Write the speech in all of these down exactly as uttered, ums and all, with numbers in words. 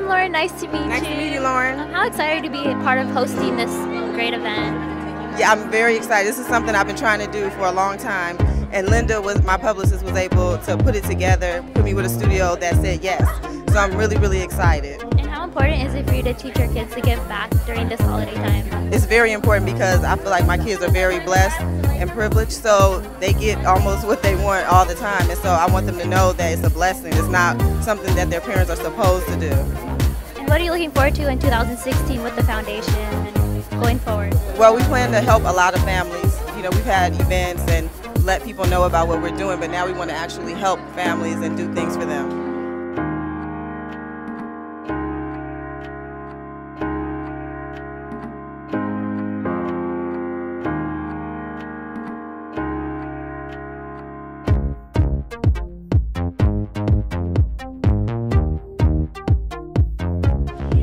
I'm Lauren. Nice to meet you. Nice to meet you, Lauren. I'm how excited to be a part of hosting this great event. Yeah, I'm very excited. This is something I've been trying to do for a long time. And Linda, was my publicist, was able to put it together, put me with a studio that said yes. So I'm really, really excited. And how important is it for you to teach your kids to give back during this holiday time? It's very important because I feel like my kids are very blessed and privileged, so they get almost what they want all the time. And so I want them to know that it's a blessing. It's not something that their parents are supposed to do. And what are you looking forward to in two thousand sixteen with the foundation and going forward? Well, we plan to help a lot of families. You know, we've had events and let people know about what we're doing, but now we want to actually help families and do things for them.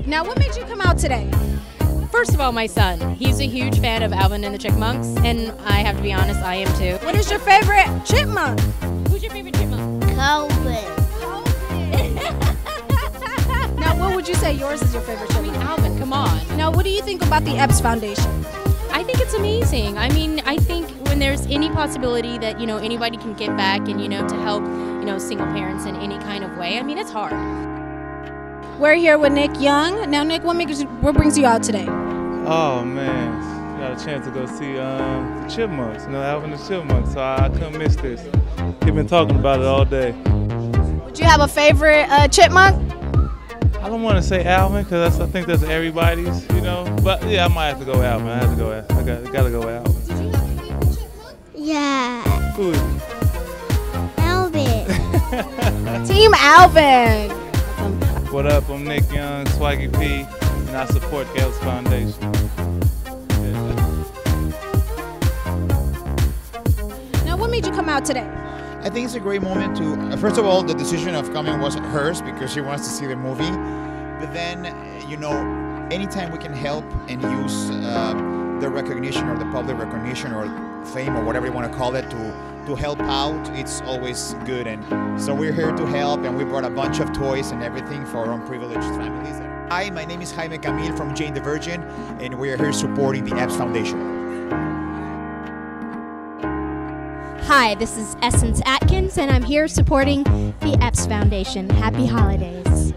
Now, what made you come out today? First of all, my son. He's a huge fan of Alvin and the Chipmunks, and I have to be honest, I am too. What is your favorite chipmunk? Who's your favorite chipmunk? Alvin. Alvin. Now, what would you say yours is your favorite chipmunk? I mean, Alvin, come on. Now, what do you think about the Epps Foundation? I think it's amazing. I mean, I think when there's any possibility that, you know, anybody can get back and, you know, to help, you know, single parents in any kind of way, I mean, it's hard. We're here with Nick Young. Now, Nick, what makes you, what brings you out today? Oh man, got a chance to go see um, the Chipmunks, you know, Alvin and the Chipmunks. So I, I couldn't miss this. He's been talking about it all day. Would you have a favorite uh, chipmunk? I don't want to say Alvin because I think that's everybody's, you know. But yeah, I might have to go with Alvin. I have to go. With, I got, gotta go with Alvin. Did you have a favorite chipmunk? Yeah. Who is it? Alvin. Team Alvin. What up? I'm Nick Young, Swaggy P, and I support the Epps Foundation. Yeah. Now, what made you come out today? I think it's a great moment to, first of all, the decision of coming wasn't hers because she wants to see the movie. But then, you know, anytime we can help and use uh, the recognition or the public recognition or fame or whatever you want to call it to to help out, it's always good. And so we're here to help, and we brought a bunch of toys and everything for unprivileged families. Hi, my name is Jaime Camil from Jane the Virgin, and we're here supporting the Epps Foundation. Hi, this is Essence Atkins, and I'm here supporting the Epps Foundation. Happy holidays.